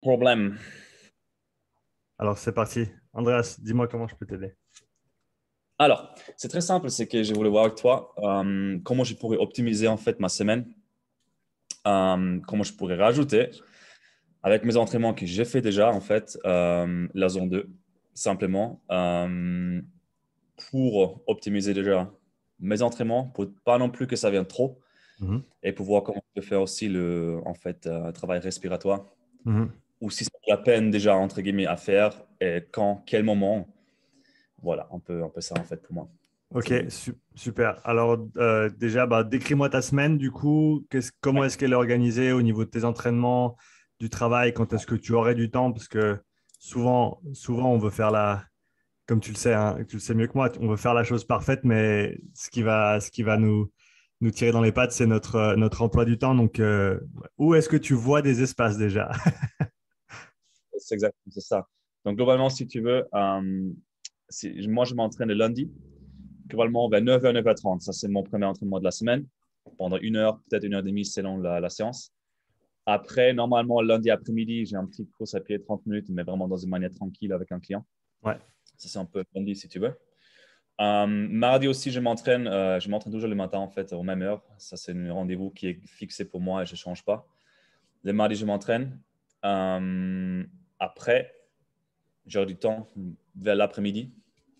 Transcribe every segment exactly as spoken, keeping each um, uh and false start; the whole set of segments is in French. problème. Alors, c'est parti. Andreas, dis-moi comment je peux t'aider. Alors, c'est très simple, c'est que je voulais voir avec toi euh, comment je pourrais optimiser en fait ma semaine, euh, comment je pourrais rajouter avec mes entraînements que j'ai fait déjà en fait euh, la zone deux simplement euh, pour optimiser déjà mes entraînements, pour pas non plus que ça vienne trop mmh. et pour voir comment je peux faire aussi le en fait euh, travail respiratoire mmh. ou si c'est la peine déjà entre guillemets à faire et quand, quel moment. Voilà, un peu, un peu ça en fait pour moi. Ok, super. Alors euh, déjà, bah, décris-moi ta semaine du coup. Qu'est-ce, comment est-ce qu'elle est organisée au niveau de tes entraînements, du travail? Quand est-ce que tu aurais du temps? Parce que souvent, souvent on veut faire la… Comme tu le sais, hein, tu le sais mieux que moi, on veut faire la chose parfaite, mais ce qui va, ce qui va nous, nous tirer dans les pattes, c'est notre, notre emploi du temps. Donc, euh, où est-ce que tu vois des espaces déjà? C'est exactement ça. Donc globalement, si tu veux… Euh... Moi, je m'entraîne le lundi, globalement vers neuf heures, neuf heures trente. Ça, c'est mon premier entraînement de la semaine. Pendant une heure, peut-être une heure et demie selon la, la séance. Après, normalement, lundi après-midi, j'ai une petite course à pied, trente minutes, mais vraiment dans une manière tranquille avec un client. Ouais. Ça, c'est un peu lundi, si tu veux. Euh, mardi aussi, je m'entraîne. Euh, je m'entraîne toujours le matin, en fait, aux mêmes heures. Ça, c'est un rendez-vous qui est fixé pour moi et je ne change pas. Le mardi, je m'entraîne. Euh, après, j'aurai du temps vers l'après-midi.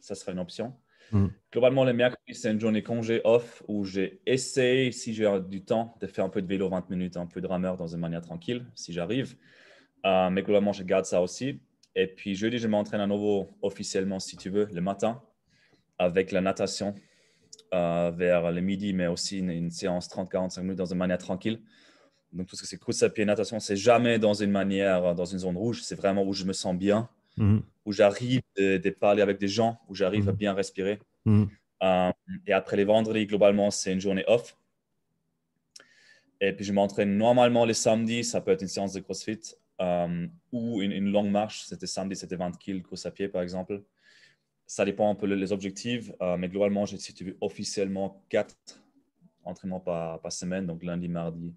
Ça sera une option. Mmh. Globalement, le mercredi, c'est une journée congé off où j'essaie, si j'ai du temps, de faire un peu de vélo vingt minutes, un peu de rameur dans une manière tranquille, si j'arrive. Euh, mais globalement, je garde ça aussi. Et puis, jeudi, je m'entraîne à nouveau officiellement, si tu veux, le matin, avec la natation euh, vers le midi, mais aussi une, une séance trente à quarante-cinq minutes dans une manière tranquille. Donc, tout ce que c'est course à pied, natation, c'est jamais dans une manière, dans une zone rouge. C'est vraiment où je me sens bien. Mmh. Où j'arrive de, de parler avec des gens, où j'arrive mmh. à bien respirer. Mmh. Euh, et après les vendredis, globalement, c'est une journée off. Et puis, je m'entraîne normalement les samedis. Ça peut être une séance de CrossFit euh, ou une, une longue marche. C'était samedi, c'était vingt kilomètres, course à pied, par exemple. Ça dépend un peu des objectifs. Euh, mais globalement, j'ai si tu veux, officiellement quatre entraînements par, par semaine. Donc, lundi, mardi,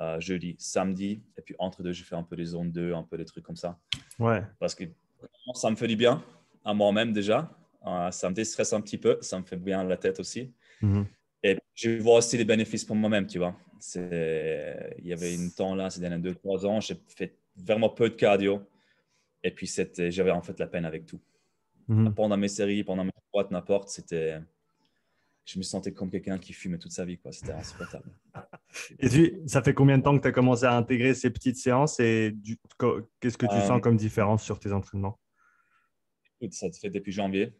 euh, jeudi, samedi. Et puis, entre deux, je fais un peu des zones deux, un peu des trucs comme ça. Ouais. Parce que ça me fait du bien à moi-même déjà. Euh, ça me déstresse un petit peu. Ça me fait bien la tête aussi. Mm-hmm. Et je vois aussi les bénéfices pour moi-même, tu vois. C'est... Il y avait un temps là, ces derniers deux, trois ans, j'ai fait vraiment peu de cardio. Et puis, c'était... j'avais en fait la peine avec tout. Mm-hmm. Pendant mes séries, pendant mes squats, n'importe, c'était... je me sentais comme quelqu'un qui fumait toute sa vie, quoi. C'était insupportable. Et tu, ça fait combien de temps que tu as commencé à intégrer ces petites séances et du, qu'est-ce que tu euh, sens comme différence sur tes entraînements? Ça te fait depuis janvier.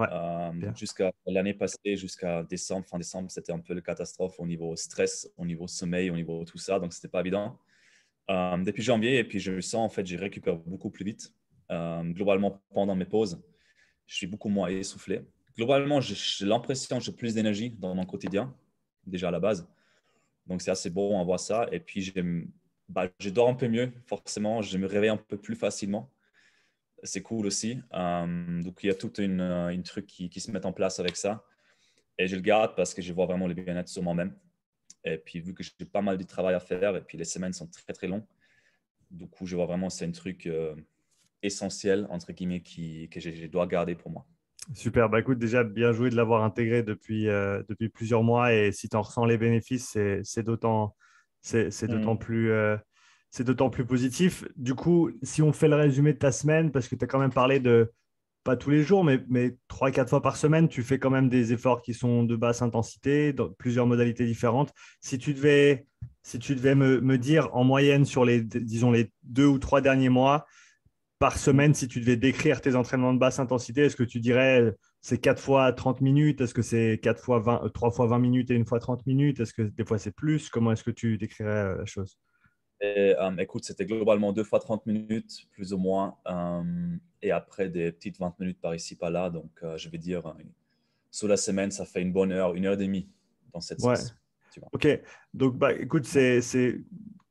Ouais, euh, jusqu'à l'année passée, jusqu'à décembre, fin décembre, c'était un peu la catastrophe au niveau stress, au niveau sommeil, au niveau tout ça. Donc, ce n'était pas évident. Euh, depuis janvier, et puis je sens, en fait, je récupère beaucoup plus vite. Euh, globalement, pendant mes pauses, je suis beaucoup moins essoufflé. Globalement, j'ai l'impression que j'ai plus d'énergie dans mon quotidien, déjà à la base. Donc, c'est assez bon à voir ça. Et puis, bah, je dors un peu mieux, forcément. Je me réveille un peu plus facilement. C'est cool aussi. Euh, donc, il y a tout une, une truc qui, qui se met en place avec ça. Et je le garde parce que je vois vraiment le bien-être sur moi-même. Et puis, vu que j'ai pas mal de travail à faire, et puis les semaines sont très, très longues. Du coup, je vois vraiment que c'est un truc euh, essentiel, entre guillemets, qui, que je, je dois garder pour moi. Super, bah écoute, déjà bien joué de l'avoir intégré depuis, euh, depuis plusieurs mois et si tu en ressens les bénéfices, c'est, c'est, d'autant, c'est, c'est, d'autant plus, euh, c'est d'autant plus positif. Du coup, si on fait le résumé de ta semaine, parce que tu as quand même parlé de, pas tous les jours, mais, mais trois à quatre fois par semaine, tu fais quand même des efforts qui sont de basse intensité, dans plusieurs modalités différentes. Si tu devais, si tu devais me, me dire en moyenne sur les, disons, les deux ou trois derniers mois, par semaine, si tu devais décrire tes entraînements de basse intensité, est-ce que tu dirais c'est quatre fois trente minutes? Est-ce que c'est quatre fois vingt, trois fois vingt minutes et une fois trente minutes? Est-ce que des fois c'est plus? Comment est-ce que tu décrirais la chose? et, euh, Écoute, c'était globalement deux fois trente minutes, plus ou moins. Euh, et après, des petites vingt minutes par ici, par là. Donc, euh, je vais dire, euh, sous la semaine, ça fait une bonne heure, une heure et demie dans cette ouais. séance. Ok. Donc, bah, écoute, c'est… c'est...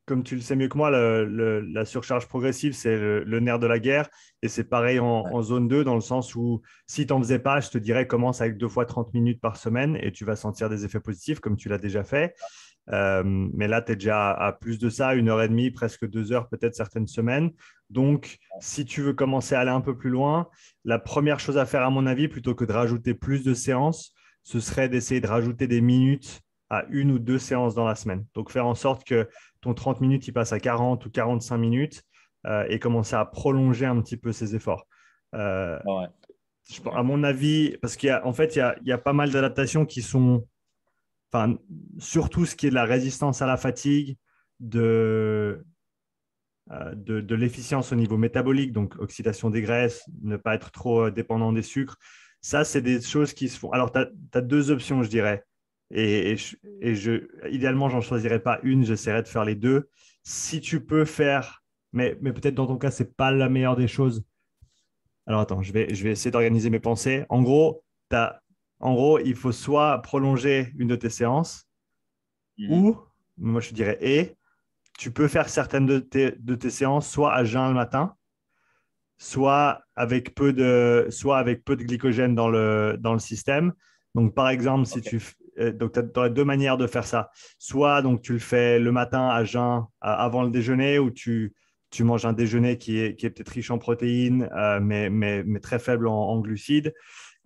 Comme tu le sais mieux que moi, le, le, la surcharge progressive, c'est le, le nerf de la guerre. Et c'est pareil en, ouais. en zone deux, dans le sens où si tu n'en faisais pas, je te dirais commence avec deux fois trente minutes par semaine et tu vas sentir des effets positifs comme tu l'as déjà fait. Euh, mais là, tu es déjà à, à plus de ça, une heure et demie, presque deux heures, peut-être certaines semaines. Donc, si tu veux commencer à aller un peu plus loin, la première chose à faire, à mon avis, plutôt que de rajouter plus de séances, ce serait d'essayer de rajouter des minutes à une ou deux séances dans la semaine. Donc, faire en sorte que ton trente minutes, il passe à quarante ou quarante-cinq minutes euh, et commencer à prolonger un petit peu ses efforts. Euh, ouais. je, à mon avis, parce qu'il y a, en fait, il y a, il y a pas mal d'adaptations qui sont… Enfin, surtout ce qui est de la résistance à la fatigue, de, euh, de, de l'efficience au niveau métabolique, donc oxydation des graisses, ne pas être trop dépendant des sucres. Ça, c'est des choses qui se font. Alors, tu as deux options, je dirais. Et, et, je, et je, idéalement, je n'en choisirais pas une, j'essaierais de faire les deux. Si tu peux faire, mais, mais peut-être dans ton cas, ce n'est pas la meilleure des choses. Alors, attends, je vais, je vais essayer d'organiser mes pensées. En gros, tu as… En gros, il faut soit prolonger une de tes séances mmh. ou, moi je dirais, et tu peux faire certaines de tes, de tes séances soit à jeun le matin, soit avec peu de, soit avec peu de glycogène dans le, dans le système. Donc, par exemple, si okay. tu donc tu aurais deux manières de faire ça. Soit donc, tu le fais le matin à jeun à, avant le déjeuner ou tu, tu manges un déjeuner qui est, qui est peut-être riche en protéines euh, mais, mais, mais très faible en, en glucides.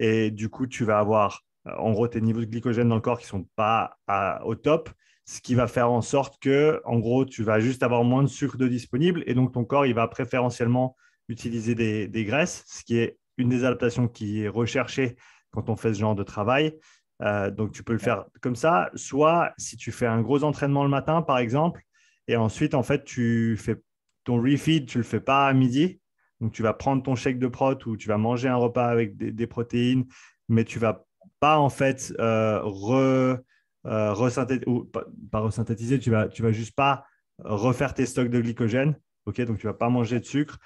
Et du coup, tu vas avoir, en gros, tes niveaux de glycogène dans le corps qui ne sont pas à, au top, ce qui va faire en sorte que, en gros, tu vas juste avoir moins de sucre de disponible. Et donc, ton corps, il va préférentiellement utiliser des, des graisses, ce qui est une des adaptations qui est recherchée quand on fait ce genre de travail. Euh, donc, tu peux le faire comme ça. Soit, si tu fais un gros entraînement le matin, par exemple, et ensuite, en fait, tu fais ton refeed, tu ne le fais pas à midi. Donc, tu vas prendre ton shake de prot ou tu vas manger un repas avec des, des protéines, mais tu ne vas pas en fait euh, re, euh, resynthétiser, ou pas, pas resynthétiser, tu ne vas, tu vas juste pas refaire tes stocks de glycogène. Okay, donc, tu ne vas pas manger de sucre.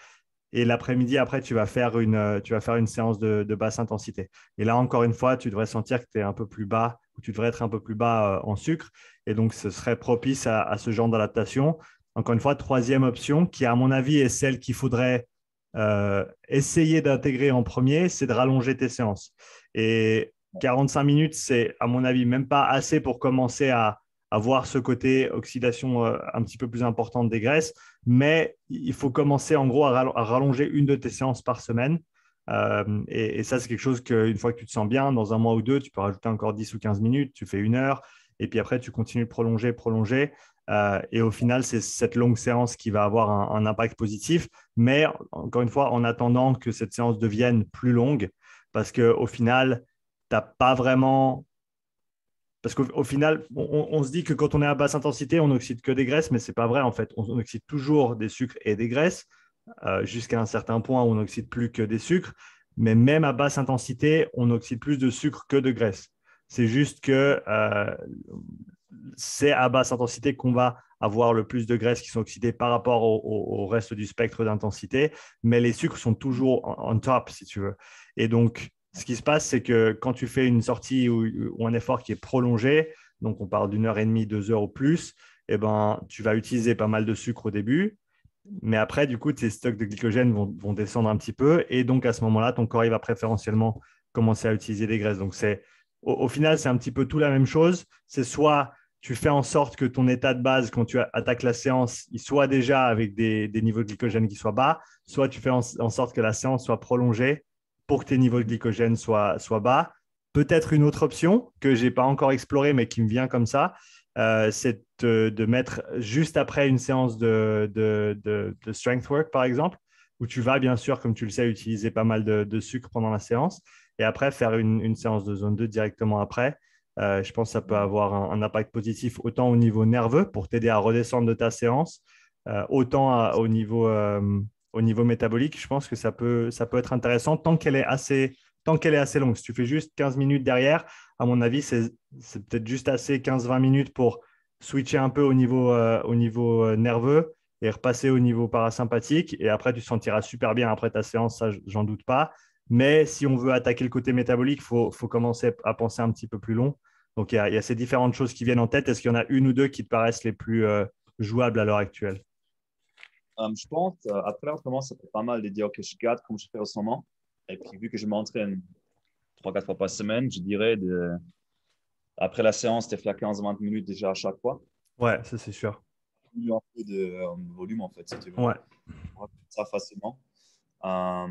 Et l'après-midi, après, tu vas faire une, tu vas faire une séance de, de basse intensité. Et là, encore une fois, tu devrais sentir que tu es un peu plus bas ou tu devrais être un peu plus bas euh, en sucre. Et donc, ce serait propice à, à ce genre d'adaptation. Encore une fois, troisième option qui, à mon avis, est celle qu'il faudrait… Euh, essayer d'intégrer en premier, c'est de rallonger tes séances. Et quarante-cinq minutes, c'est à mon avis même pas assez pour commencer à, à voir ce côté oxydation euh, un petit peu plus importante des graisses, mais il faut commencer en gros à, rall- à rallonger une de tes séances par semaine euh, et, et ça c'est quelque chose qu'une fois que tu te sens bien, dans un mois ou deux, tu peux rajouter encore dix ou quinze minutes, tu fais une heure et puis après tu continues de prolonger, prolonger Euh, et au final, c'est cette longue séance qui va avoir un, un impact positif, mais encore une fois, en attendant que cette séance devienne plus longue, parce qu'au final, tu n'as pas vraiment… Parce qu'au final, on, on se dit que quand on est à basse intensité, on n'oxyde que des graisses, mais ce n'est pas vrai en fait. On, on oxyde toujours des sucres et des graisses, euh, jusqu'à un certain point où on n'oxyde plus que des sucres, mais même à basse intensité, on oxyde plus de sucre que de graisse. C'est juste que… Euh, c'est à basse intensité qu'on va avoir le plus de graisses qui sont oxydées par rapport au, au, au reste du spectre d'intensité, mais les sucres sont toujours on, on top, si tu veux. Et donc, ce qui se passe, c'est que quand tu fais une sortie ou, ou un effort qui est prolongé, donc on parle d'une heure et demie, deux heures ou plus, eh ben, tu vas utiliser pas mal de sucre au début, mais après, du coup, tes stocks de glycogène vont, vont descendre un petit peu, et donc à ce moment-là, ton corps il va préférentiellement commencer à utiliser des graisses. Donc, c'est, au, au final, c'est un petit peu tout la même chose. C'est soit… tu fais en sorte que ton état de base, quand tu attaques la séance, il soit déjà avec des, des niveaux de glycogène qui soient bas, soit tu fais en, en sorte que la séance soit prolongée pour que tes niveaux de glycogène soient, soient bas. Peut-être une autre option que je n'ai pas encore explorée, mais qui me vient comme ça, euh, c'est de, de mettre juste après une séance de, de, de, de strength work, par exemple, où tu vas, bien sûr, comme tu le sais, utiliser pas mal de, de sucre pendant la séance et après faire une, une séance de zone deux directement après. Euh, je pense que ça peut avoir un, un impact positif autant au niveau nerveux pour t'aider à redescendre de ta séance, euh, autant à, au, niveau, euh, au niveau métabolique. Je pense que ça peut, ça peut être intéressant tant qu'elle est assez, tant qu'elle est assez longue. Si tu fais juste quinze minutes derrière, à mon avis, c'est, c'est peut-être juste assez quinze à vingt minutes pour switcher un peu au niveau, euh, au niveau nerveux et repasser au niveau parasympathique. Et après, tu te sentiras super bien après ta séance, ça, j'en doute pas. Mais si on veut attaquer le côté métabolique, il faut, faut commencer à penser un petit peu plus long. Donc, il y a, il y a ces différentes choses qui viennent en tête. Est-ce qu'il y en a une ou deux qui te paraissent les plus euh, jouables à l'heure actuelle? um, Je pense, euh, à travers comment ça fait pas mal de dire que okay, je garde comme je fais en ce moment. Et puis, vu que je m'entraîne trois à quatre fois par semaine, je dirais de après la séance, tu es flaqué en quinze vingt minutes déjà à chaque fois. Ouais, ça c'est sûr. Tu as un peu de euh, volume en fait, si tu veux. Ouais. Ça facilement. Euh,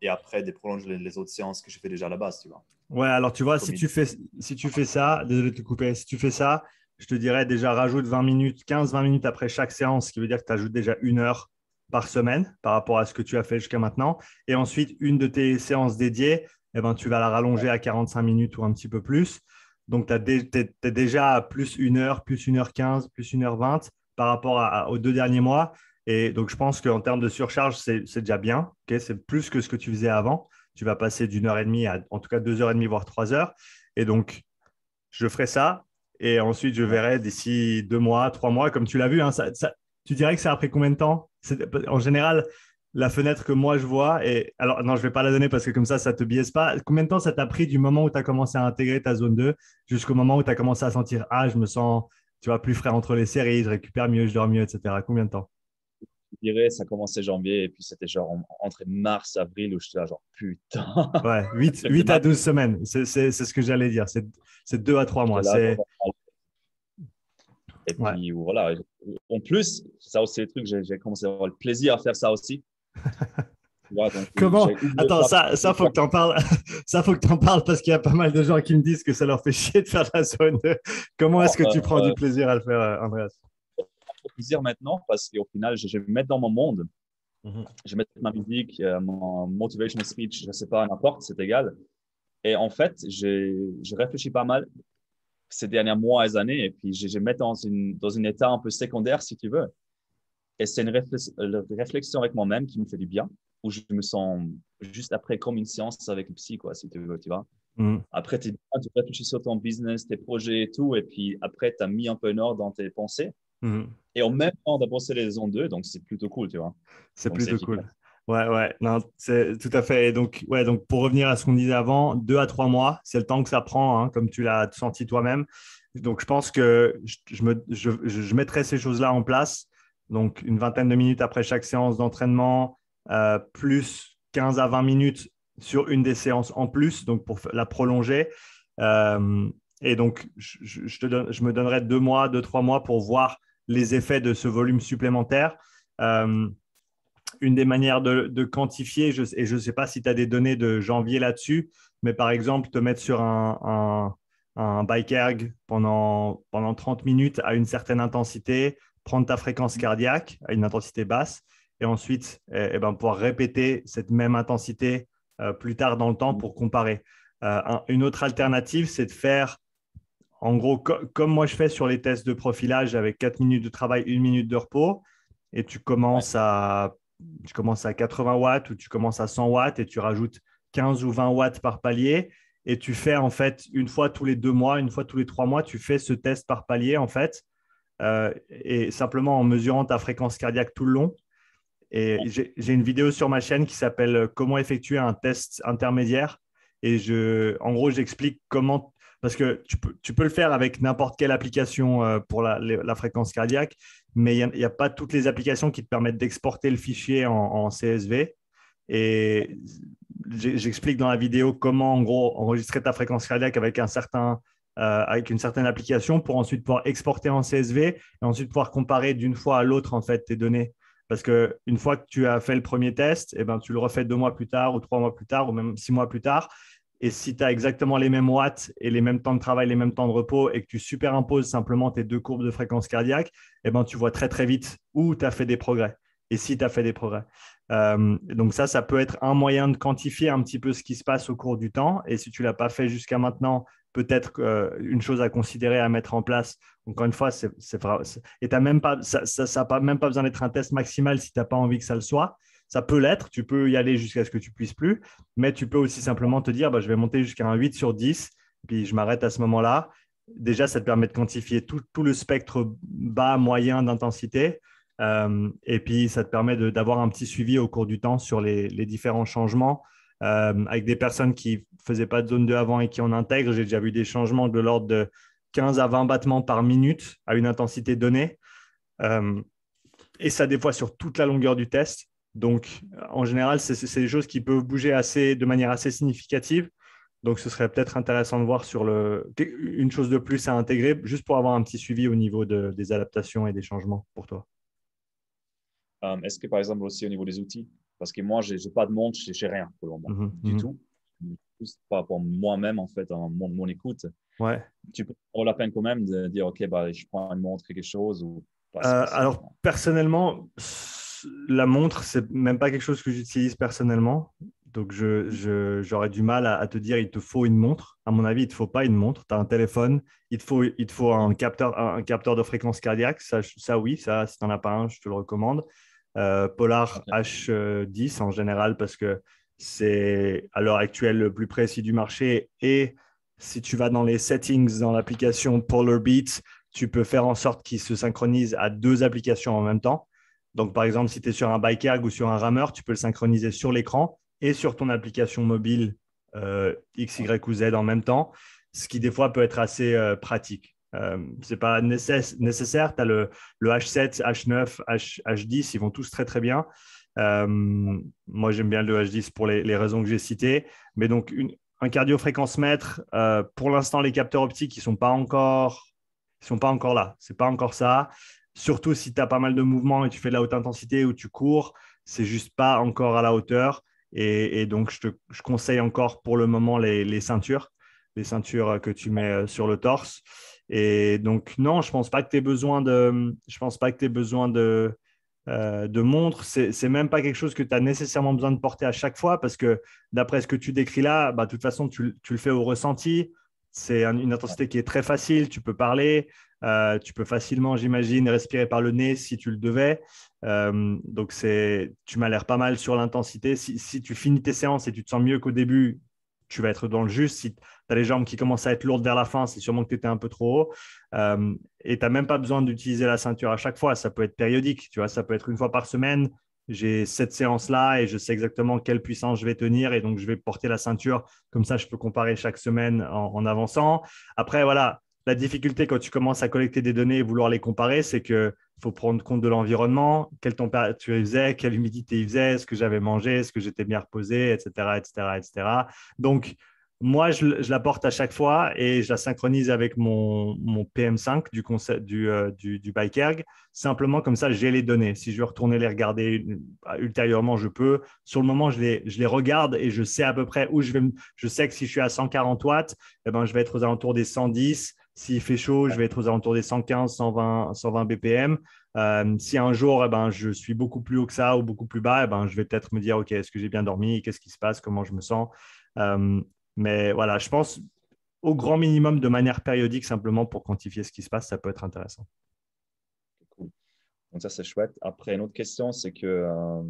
et après, des prolonges les, les autres séances que je fais déjà à la base, tu vois. Ouais, alors tu vois, si tu, fais, si tu fais ça, désolé de te couper, si tu fais ça, je te dirais déjà rajoute vingt minutes, quinze vingt minutes après chaque séance, ce qui veut dire que tu ajoutes déjà une heure par semaine par rapport à ce que tu as fait jusqu'à maintenant. Et ensuite, une de tes séances dédiées, eh ben, tu vas la rallonger à quarante-cinq minutes ou un petit peu plus. Donc, tu as dé- déjà à plus une heure, plus une heure quinze, plus une heure vingt par rapport à, à, aux deux derniers mois. Et donc, je pense qu'en termes de surcharge, c'est, c'est déjà bien. Okay, c'est plus que ce que tu faisais avant. Tu vas passer d'une heure et demie à, en tout cas, deux heures et demie, voire trois heures. Et donc, je ferai ça. Et ensuite, je verrai d'ici deux mois, trois mois, comme tu l'as vu. Hein, ça, ça, tu dirais que ça a pris combien de temps ? C'est, en général, la fenêtre que moi, je vois… Et, alors, non, je ne vais pas la donner parce que comme ça, ça ne te biaise pas. Combien de temps ça t'a pris du moment où tu as commencé à intégrer ta zone deux jusqu'au moment où tu as commencé à sentir « Ah, je me sens tu vois, plus frais entre les séries, je récupère mieux, je dors mieux, et cetera » Combien de temps ? Je dirais, ça commençait janvier et puis c'était genre entre mars, avril où j'étais là genre putain. Ouais, huit, huit à douze semaines, c'est, c'est, c'est ce que j'allais dire, c'est, c'est deux à trois mois. Là, c'est... Et puis ouais. Voilà, en plus, ça aussi les trucs, j'ai, j'ai commencé à avoir le plaisir à faire ça aussi. Ouais, donc, comment attends, ça, ça faut que t'en parles. Ça faut que t'en parles parce qu'il y a pas mal de gens qui me disent que ça leur fait chier de faire la zone. Comment est-ce que tu prends euh, du plaisir à le faire, Andreas? Plaisir maintenant parce qu'au final je, je vais me mettre dans mon monde, mmh. je vais mettre ma musique, euh, mon motivational speech, je sais pas, n'importe, c'est égal. Et en fait, j'ai, je réfléchis pas mal ces derniers mois et années et puis je, je me mets dans une, dans une état un peu secondaire si tu veux. Et c'est une réflexion, une réflexion avec moi-même qui me fait du bien, où je me sens juste après comme une séance avec le psy, quoi, si tu veux, tu vois. Mmh. Après, tu réfléchis sur ton business, tes projets et tout, et puis après, tu as mis un peu en ordre dans tes pensées. Mmh. Et en même temps d'avancer les zones deux, donc c'est plutôt cool, tu vois. C'est donc, plutôt c'est cool. Ouais, ouais, non, c'est tout à fait. Et donc, ouais, donc pour revenir à ce qu'on disait avant, deux à trois mois, c'est le temps que ça prend, hein, comme tu l'as senti toi-même. Donc, je pense que je, je, me, je, je mettrai ces choses-là en place. Donc, une vingtaine de minutes après chaque séance d'entraînement, euh, plus quinze à vingt minutes sur une des séances en plus, donc pour la prolonger. Euh, et donc, je, je, te don, je me donnerai deux mois, deux, trois mois pour voir les effets de ce volume supplémentaire. Euh, une des manières de, de quantifier, je, et je ne sais pas si tu as des données de janvier là-dessus, mais par exemple, te mettre sur un, un, un bike erg pendant, pendant trente minutes à une certaine intensité, prendre ta fréquence cardiaque à une intensité basse et ensuite eh, eh ben, pouvoir répéter cette même intensité euh, plus tard dans le temps pour comparer. Euh, un, une autre alternative, c'est de faire… En gros, comme moi, je fais sur les tests de profilage avec quatre minutes de travail, une minute de repos, et tu commences à, tu commences à quatre-vingts watts ou tu commences à cent watts et tu rajoutes quinze ou vingt watts par palier et tu fais en fait une fois tous les deux mois, une fois tous les trois mois, tu fais ce test par palier en fait euh, et simplement en mesurant ta fréquence cardiaque tout le long. Et j'ai, j'ai une vidéo sur ma chaîne qui s'appelle « Comment effectuer un test intermédiaire » et je, en gros, j'explique comment… Parce que tu peux, tu peux le faire avec n'importe quelle application pour la, la fréquence cardiaque, mais il n'y a, a pas toutes les applications qui te permettent d'exporter le fichier en, en C S V. Et j'explique dans la vidéo comment, en gros, enregistrer ta fréquence cardiaque avec, un certain, euh, avec une certaine application pour ensuite pouvoir exporter en C S V et ensuite pouvoir comparer d'une fois à l'autre en fait, tes données. Parce qu'une fois que tu as fait le premier test, eh ben, tu le refais deux mois plus tard ou trois mois plus tard ou même six mois plus tard. Et si tu as exactement les mêmes watts et les mêmes temps de travail, les mêmes temps de repos et que tu superimposes simplement tes deux courbes de fréquence cardiaque, eh ben, tu vois très, très vite où tu as fait des progrès et si tu as fait des progrès. Euh, donc ça, ça peut être un moyen de quantifier un petit peu ce qui se passe au cours du temps. Et si tu ne l'as pas fait jusqu'à maintenant, peut-être euh, une chose à considérer, à mettre en place. Encore une fois, c'est, c'est, c'est, et t'as même pas, ça n'a même pas besoin d'être un test maximal si tu n'as pas envie que ça le soit. Ça peut l'être, tu peux y aller jusqu'à ce que tu ne puisses plus, mais tu peux aussi simplement te dire bah, je vais monter jusqu'à un huit sur dix, puis je m'arrête à ce moment-là. Déjà, ça te permet de quantifier tout, tout le spectre bas, moyen d'intensité, euh, et puis ça te permet de, d'avoir un petit suivi au cours du temps sur les, les différents changements. Euh, avec des personnes qui ne faisaient pas de zone deux avant et qui en intègrent, j'ai déjà vu des changements de l'ordre de quinze à vingt battements par minute à une intensité donnée, euh, et ça des fois sur toute la longueur du test. Donc, en général, c'est, c'est des choses qui peuvent bouger assez, de manière assez significative. Donc, ce serait peut-être intéressant de voir sur le... une chose de plus à intégrer, juste pour avoir un petit suivi au niveau de, des adaptations et des changements pour toi. Euh, est-ce que, par exemple, aussi au niveau des outils? Parce que moi, je n'ai pas de montre, je n'ai rien pour le moment, mmh, du mmh. tout. Juste par rapport à moi-même, en fait, à mon, mon écoute. Ouais. Tu peux avoir la peine quand même de dire, OK, bah, je prends une montre, quelque chose. Ou... Bah, euh, alors, personnellement, la montre, ce n'est même pas quelque chose que j'utilise personnellement. Donc, je, je, j'aurais du mal à, à te dire, il te faut une montre. À mon avis, il ne te faut pas une montre. Tu as un téléphone, il te faut, il te faut un, capteur, un capteur de fréquence cardiaque. Ça, ça oui, ça, si tu n'en as pas un, je te le recommande. Euh, Polar H dix en général, parce que c'est à l'heure actuelle le plus précis du marché. Et si tu vas dans les settings, dans l'application Polar Beats, tu peux faire en sorte qu'il se synchronise à deux applications en même temps. Donc, par exemple, si tu es sur un bikehag ou sur un rameur, tu peux le synchroniser sur l'écran et sur ton application mobile euh, X, Y ou Z en même temps, ce qui des fois peut être assez euh, pratique. Euh, ce n'est pas nécessaire, tu as le, le H sept, H neuf, H, H dix, ils vont tous très très bien. Euh, moi, j'aime bien le H dix pour les, les raisons que j'ai citées. Mais donc, une, un cardiofréquencemètre, euh, pour l'instant, les capteurs optiques, ils ne sont pas encore, ils sont pas encore là. Ce n'est pas encore ça. Surtout si tu as pas mal de mouvements et tu fais de la haute intensité ou tu cours, ce n'est juste pas encore à la hauteur. Et, et donc, je te je conseille encore pour le moment les, les ceintures, les ceintures que tu mets sur le torse. Et donc, non, je ne pense pas que tu aies besoin de, je pense pas que tu aies besoin de, euh, de montre. Ce n'est même pas quelque chose que tu as nécessairement besoin de porter à chaque fois parce que d'après ce que tu décris là, bah, de toute façon, tu, tu le fais au ressenti. C'est une intensité qui est très facile. Tu peux parler, euh, tu peux facilement, j'imagine, respirer par le nez si tu le devais. Euh, donc, c'est, tu m'as l'air pas mal sur l'intensité. Si, si tu finis tes séances et tu te sens mieux qu'au début, tu vas être dans le juste. Si tu as les jambes qui commencent à être lourdes vers la fin, c'est sûrement que tu étais un peu trop haut. Euh, et tu n'as même pas besoin d'utiliser la ceinture à chaque fois. Ça peut être périodique. Tu vois, ça peut être une fois par semaine. J'ai cette séance-là et je sais exactement quelle puissance je vais tenir. Et donc, je vais porter la ceinture. Comme ça, je peux comparer chaque semaine en, en avançant. Après, voilà, la difficulté quand tu commences à collecter des données et vouloir les comparer, c'est qu'il faut prendre compte de l'environnement, quelle température il faisait, quelle humidité il faisait, ce que j'avais mangé, ce que j'étais bien reposé, et cetera, et cetera, et cetera. Donc, moi, je, je la porte à chaque fois et je la synchronise avec mon, mon P M cinq du, concept, du, euh, du, du Bikeerg. Simplement, comme ça, j'ai les données. Si je veux retourner les regarder ultérieurement, je peux. Sur le moment, je les, je les regarde et je sais à peu près où je vais. Je sais que si je suis à cent quarante watts, eh ben, je vais être aux alentours des cent dix. S'il fait chaud, je vais être aux alentours des cent quinze, cent vingt B P M. Euh, si un jour, eh ben, je suis beaucoup plus haut que ça ou beaucoup plus bas, eh ben, je vais peut-être me dire, OK, est-ce que j'ai bien dormi? Qu'est-ce qui se passe? Comment je me sens? euh, Mais voilà, je pense au grand minimum de manière périodique simplement pour quantifier ce qui se passe, ça peut être intéressant. Cool. Donc ça, c'est chouette. Après, une autre question, c'est que, euh,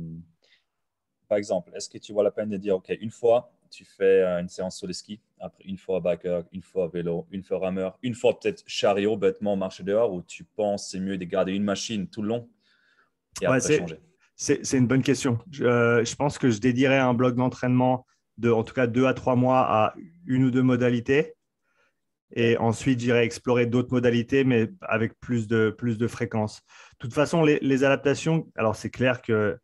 par exemple, est-ce que tu vois la peine de dire, OK, une fois, tu fais une séance sur les skis, après une fois bikeer, une fois vélo, une fois rameur, une fois peut-être chariot, bêtement, marcher dehors, ou tu penses c'est mieux de garder une machine tout le long et ouais, après c'est, changer? C'est, c'est une bonne question. Je, euh, je pense que je dédierais un bloc d'entraînement de, en tout cas deux à trois mois à une ou deux modalités. Et ensuite, j'irai explorer d'autres modalités, mais avec plus de, plus de fréquence. De toute façon, les, les adaptations, alors c'est clair que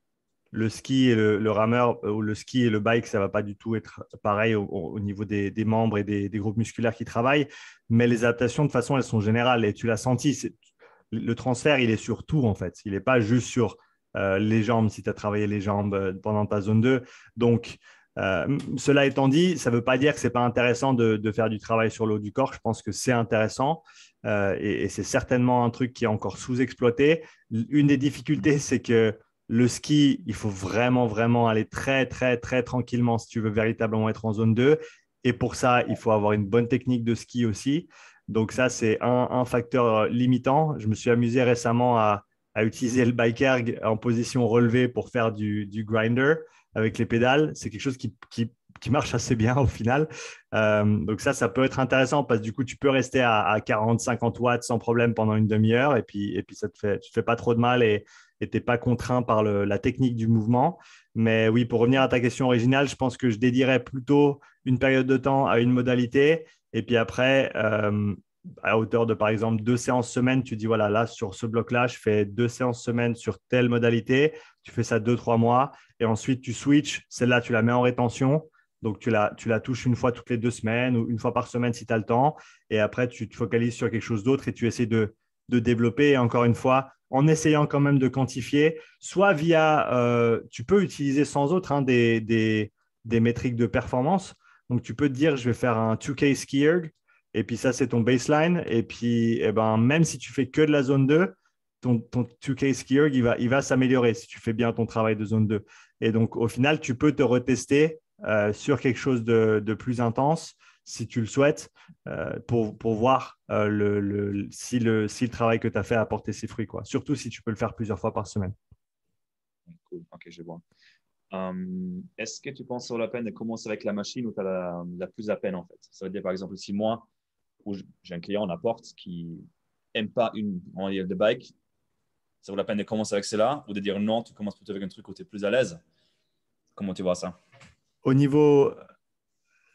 le ski et le, le rameur, ou le ski et le bike, ça ne va pas du tout être pareil au, au niveau des, des membres et des, des groupes musculaires qui travaillent. Mais les adaptations, de toute façon, elles sont générales. Et tu l'as senti, c'est, le transfert, il est sur tout, en fait. Il n'est pas juste sur euh, les jambes, si tu as travaillé les jambes pendant ta zone deux. Donc, Euh, cela étant dit, ça ne veut pas dire que ce n'est pas intéressant de, de faire du travail sur le haut du corps. Je pense que c'est intéressant euh, et, et c'est certainement un truc qui est encore sous-exploité. Une des difficultés, c'est que le ski, il faut vraiment, vraiment aller très, très, très tranquillement si tu veux véritablement être en zone deux. Et pour ça, il faut avoir une bonne technique de ski aussi. Donc ça, c'est un, un facteur limitant. Je me suis amusé récemment à, à utiliser le Bikeerg en position relevée pour faire du, du grinder avec les pédales. C'est quelque chose qui, qui, qui marche assez bien au final. Euh, donc ça, ça peut être intéressant parce que du coup, tu peux rester à, à quarante, cinquante watts sans problème pendant une demi-heure et puis, et puis ça te fait, tu ne te fais pas trop de mal et tu n'es pas contraint par le, la technique du mouvement. Mais oui, pour revenir à ta question originale, je pense que je dédierais plutôt une période de temps à une modalité et puis après, euh, à hauteur de, par exemple, deux séances semaine, tu dis, voilà, là, sur ce bloc-là, je fais deux séances semaine sur telle modalité. Tu fais ça deux, trois mois. Et ensuite, tu switches. Celle-là, tu la mets en rétention. Donc, tu la, tu la touches une fois toutes les deux semaines ou une fois par semaine si tu as le temps. Et après, tu te focalises sur quelque chose d'autre et tu essaies de, de développer. Et encore une fois, en essayant quand même de quantifier, soit via… Euh, tu peux utiliser sans autre hein, des, des, des métriques de performance. Donc, tu peux te dire, je vais faire un deux K Skierg. Et puis, ça, c'est ton baseline. Et puis, eh ben, même si tu fais que de la zone deux, ton, ton deux K Skierg, il va, il va s'améliorer si tu fais bien ton travail de zone deux. Et donc, au final, tu peux te retester euh, sur quelque chose de, de plus intense, si tu le souhaites, euh, pour, pour voir euh, le, le, si, le, si le travail que tu as fait a porté ses fruits, quoi. Surtout si tu peux le faire plusieurs fois par semaine. Cool, ok, je vois. Um, Est-ce que tu penses sur la peine de commencer avec la machine ou tu as la, la plus à peine, en fait? Ça veut dire, par exemple, si moi, où j'ai un client en apport qui n'aime pas une modèle de bike, ça vaut la peine de commencer avec cela ou de dire non, tu commences plutôt avec un truc où tu es plus à l'aise? Comment tu vois ça? Au niveau,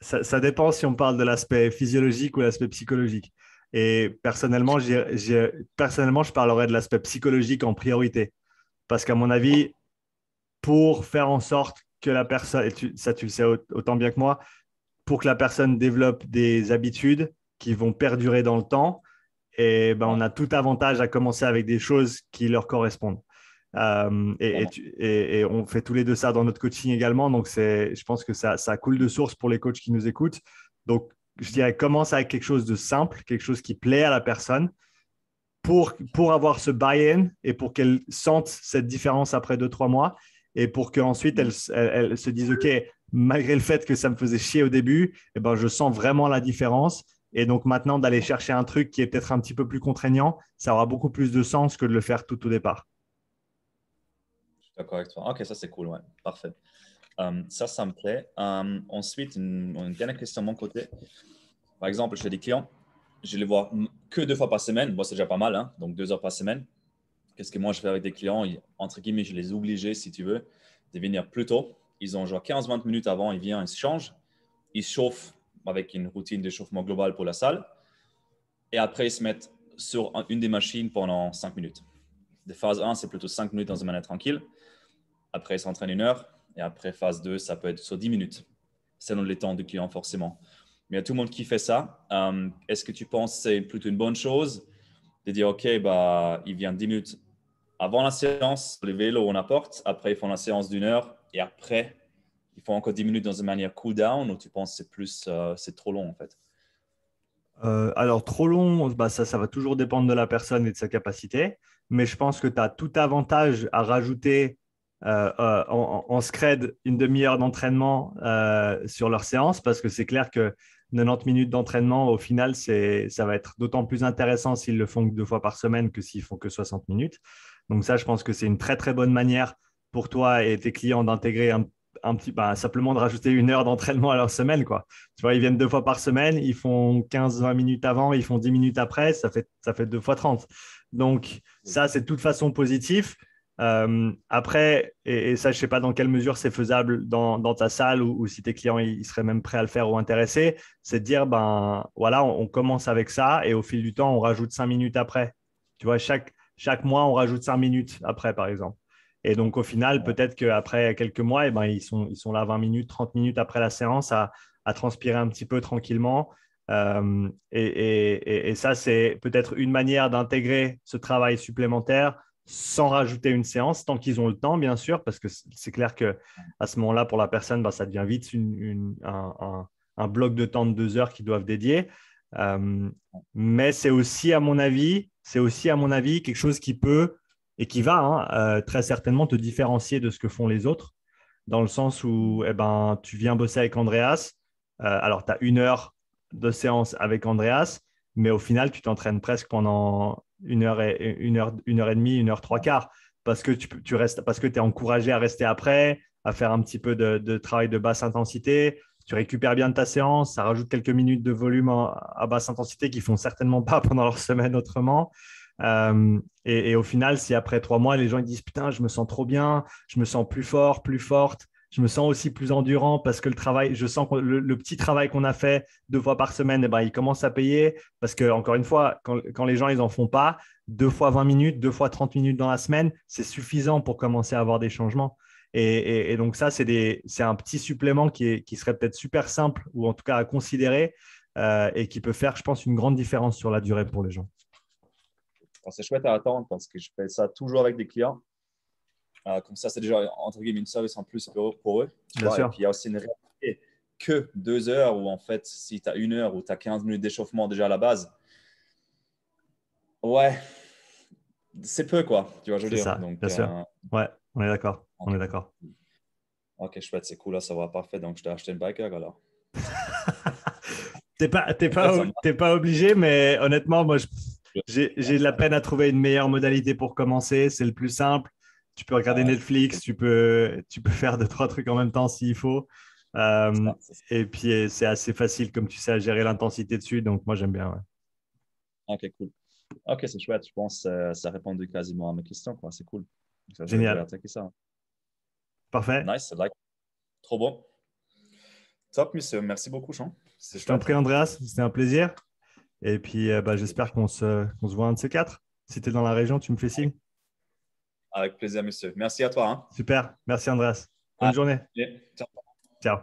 ça, ça dépend si on parle de l'aspect physiologique ou l'aspect psychologique. Et personnellement, j'ai, j'ai, personnellement, je parlerai de l'aspect psychologique en priorité. Parce qu'à mon avis, pour faire en sorte que la personne, et tu, ça tu le sais autant bien que moi, pour que la personne développe des habitudes qui vont perdurer dans le temps, et ben, on a tout avantage à commencer avec des choses qui leur correspondent. Euh, et, et, et, et on fait tous les deux ça dans notre coaching également. Donc, je pense que ça, ça coule de source pour les coachs qui nous écoutent. Donc, je dirais, commence avec quelque chose de simple, quelque chose qui plaît à la personne pour, pour avoir ce buy-in et pour qu'elle sente cette différence après deux, trois mois et pour qu'ensuite, elle, elle, elle se dise, OK, malgré le fait que ça me faisait chier au début, eh ben, je sens vraiment la différence. Et donc, maintenant, d'aller chercher un truc qui est peut-être un petit peu plus contraignant, ça aura beaucoup plus de sens que de le faire tout au départ. Je suis d'accord avec toi. Ok, ça, c'est cool. Ouais. Parfait. Um, ça, ça me plaît. Um, ensuite, une, une dernière question de mon côté. Par exemple, chez des clients, je les vois que deux fois par semaine. Bon, c'est déjà pas mal, hein, donc deux heures par semaine. Qu'est-ce que moi, je fais avec des clients? Entre guillemets, je les oblige, si tu veux, de venir plus tôt. Ils ont genre quinze vingt minutes avant, ils viennent, ils se changent, ils chauffent avec une routine d'échauffement global pour la salle. Et après, ils se mettent sur une des machines pendant cinq minutes. De phase un, c'est plutôt cinq minutes dans un manière tranquille. Après, ils s'entraînent une heure. Et après, phase deux, ça peut être sur dix minutes, selon les temps du client, forcément. Mais il y a tout le monde qui fait ça. Euh, Est-ce que tu penses que c'est plutôt une bonne chose de dire, OK, bah, il vient dix minutes avant la séance, le vélo, on apporte. Après, ils font la séance d'une heure. Et après, il faut encore dix minutes dans une manière cool down ou tu penses que c'est plus, euh, c'est trop long en fait? euh, Alors, trop long, bah, ça, ça va toujours dépendre de la personne et de sa capacité. Mais je pense que tu as tout avantage à rajouter euh, euh, en, en scred une demi-heure d'entraînement euh, sur leur séance parce que c'est clair que quatre-vingt-dix minutes d'entraînement, au final, ça va être d'autant plus intéressant s'ils le font que deux fois par semaine que s'ils font que soixante minutes. Donc ça, je pense que c'est une très, très bonne manière pour toi et tes clients d'intégrer un Un petit, bah, simplement de rajouter une heure d'entraînement à leur semaine, quoi. Tu vois, ils viennent deux fois par semaine, ils font quinze vingt minutes avant, ils font dix minutes après, ça fait, ça fait deux fois trente. Donc, ça, c'est de toute façon positif. Euh, après, et, et ça, je ne sais pas dans quelle mesure c'est faisable dans, dans ta salle ou, ou si tes clients ils seraient même prêts à le faire ou intéressés, c'est de dire, ben voilà, on, on commence avec ça et au fil du temps, on rajoute cinq minutes après. Tu vois, chaque, chaque mois, on rajoute cinq minutes après, par exemple. Et donc, au final, peut-être qu'après quelques mois, eh ben, ils, sont, ils sont là vingt minutes, trente minutes après la séance à, à transpirer un petit peu tranquillement. Euh, et, et, et ça, c'est peut-être une manière d'intégrer ce travail supplémentaire sans rajouter une séance, tant qu'ils ont le temps, bien sûr, parce que c'est clair qu'à ce moment-là, pour la personne, ben, ça devient vite une, une, un, un, un bloc de temps de deux heures qu'ils doivent dédier. Euh, mais c'est aussi, à mon avis, c'est aussi, à mon avis, quelque chose qui peut… et qui va hein, euh, très certainement te différencier de ce que font les autres, dans le sens où eh ben, tu viens bosser avec Andreas, euh, alors tu as une heure de séance avec Andreas, mais au final, tu t'entraînes presque pendant une heure, et, une, heure, une heure et demie, une heure trois quarts, parce que tu, tu restes, parce que tu es encouragé à rester après, à faire un petit peu de, de travail de basse intensité, tu récupères bien de ta séance, ça rajoute quelques minutes de volume en, à basse intensité qu'ils ne font certainement pas pendant leur semaine autrement. Euh, et, et au final, si après trois mois, les gens ils disent « Putain, je me sens trop bien, je me sens plus fort, plus forte, je me sens aussi plus endurant parce que le travail, je sens que le, le petit travail qu'on a fait deux fois par semaine, eh ben, il commence à payer. » Parce que, encore une fois, quand, quand les gens ils en font pas, deux fois vingt minutes, deux fois trente minutes dans la semaine, c'est suffisant pour commencer à avoir des changements. Et, et, et donc ça, c'est, des, c'est un petit supplément qui, est, qui serait peut-être super simple ou en tout cas à considérer euh, et qui peut faire, je pense, une grande différence sur la durée pour les gens. Bon, c'est chouette à attendre parce que je fais ça toujours avec des clients. Euh, comme ça, c'est déjà entre guillemets une service en plus pour, pour eux. Bien sûr. Et puis, il y a aussi une réalité que deux heures où en fait, si tu as une heure ou tu as quinze minutes d'échauffement déjà à la base, ouais, c'est peu quoi. Tu vois, je veux dire. C'est ça, donc, bien euh, sûr. Ouais, on est d'accord. On est d'accord. Ok, chouette, c'est cool, là, ça va, parfait. Donc, je t'ai acheté une biker alors. t'es pas, t'es pas, t'es pas obligé, mais honnêtement, moi, je, j'ai, j'ai de la peine à trouver une meilleure modalité pour commencer. C'est le plus simple. Tu peux regarder ouais. Netflix, tu peux, tu peux faire deux, trois trucs en même temps s'il faut. Euh, c'est ça, c'est ça. Et puis, c'est assez facile, comme tu sais, à gérer l'intensité dessus. Donc, moi, j'aime bien. Ouais. Ok, cool. Ok, c'est chouette. Je pense que euh, ça répond quasiment à mes questions, quoi. C'est cool. Ça, génial. Je vais attaquer ça. Parfait. Nice, like. Trop bon. Top, monsieur. Merci beaucoup, Jean. C'est je t'en prie, Andreas. C'était un plaisir. Et puis, euh, bah, j'espère qu'on se, qu'on se voit un de ces quatre. Si tu es dans la région, tu me fais signe. Avec plaisir, monsieur. Merci à toi. Hein. Super. Merci, Andreas. Bonne ah, journée. Ciao. Ciao.